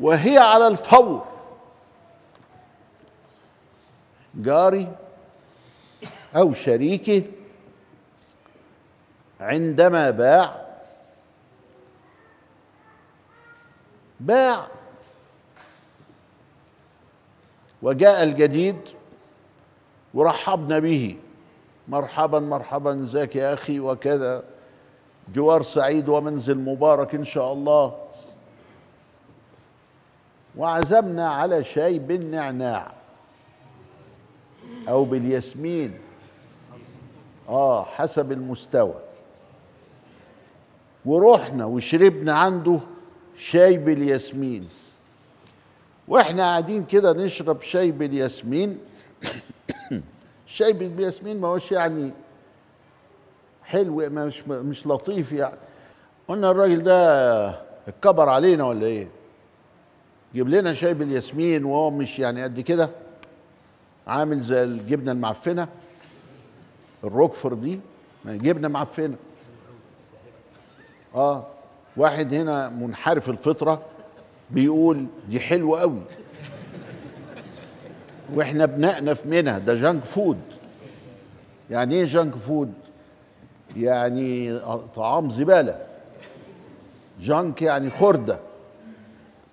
وهي على الفور. جاري أو شريكي عندما باع وجاء الجديد ورحبنا به، مرحبا مرحبا، ازيك يا أخي وكذا، جوار سعيد ومنزل مبارك إن شاء الله، وعزمنا على شاي بالنعناع أو بالياسمين حسب المستوى، ورحنا وشربنا عنده شاي بالياسمين، واحنا قاعدين كده نشرب شاي بالياسمين. الشاي بالياسمين ما هوش يعني حلو، مش لطيف يعني. قلنا الراجل ده اتكبر علينا ولا ايه؟ جيب لنا شاي بالياسمين وهو مش يعني قد كده، عامل زي الجبنه المعفنه الروكفور دي، جبنه معفنه. واحد هنا منحرف الفطره بيقول دي حلوه قوي، واحنا بنقنف منها، ده جانك فود. يعني ايه جانك فود؟ يعني طعام زباله. جانك يعني خرده،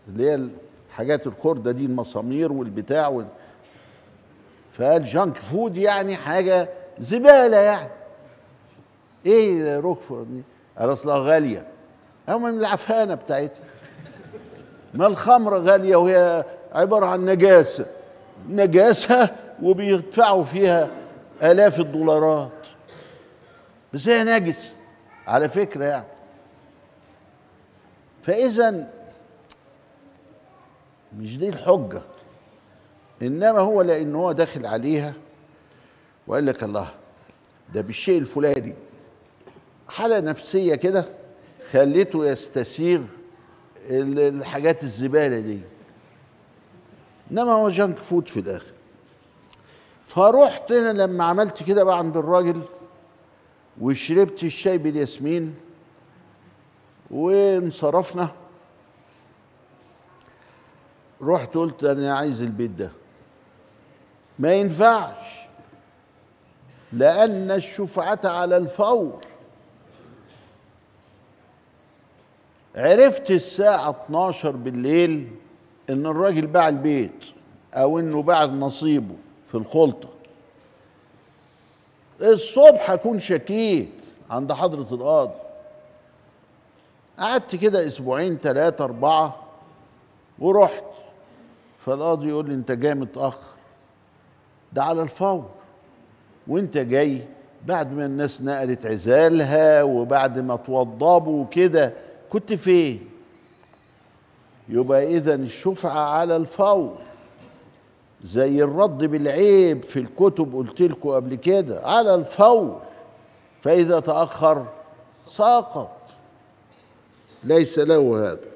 اللي هي الحاجات الخرده دي، المسامير والبتاع فالجانك فود يعني حاجه زباله يعني. ايه روكفورد دي؟ قال اصلها غاليه. هم من العفانه بتاعتها، ما الخمر غاليه وهي عباره عن نجاسه، نجاسه وبيدفعوا فيها آلاف الدولارات، بس هي نجس على فكره يعني. فاذا مش دي الحجه، انما هو لان هو داخل عليها وقال لك الله ده بالشيء الفلاني، حاله نفسيه كده خليته يستسيغ الحاجات الزباله دي، انما هو جانك فود في الاخر. فروحت انا لما عملت كده بقى عند الراجل وشربت الشاي بالياسمين وانصرفنا، رحت قلت انا عايز البيت ده. ما ينفعش، لأن الشفعة على الفور. عرفت الساعة 12 بالليل إن الراجل باع البيت أو إنه باع نصيبه في الخلطة. الصبح أكون شكيت عند حضرة القاضي. قعدت كده أسبوعين 3 4 ورحت، فالقاضي يقول لي أنت جاي متأخر، ده على الفور، وانت جاي بعد ما الناس نقلت عزالها وبعد ما توضبوا وكده، كنت فين؟ يبقى اذا الشفعة على الفور، زي الرد بالعيب في الكتب، قلت لكم قبل كده على الفور، فاذا تأخر ساقط ليس له هذا.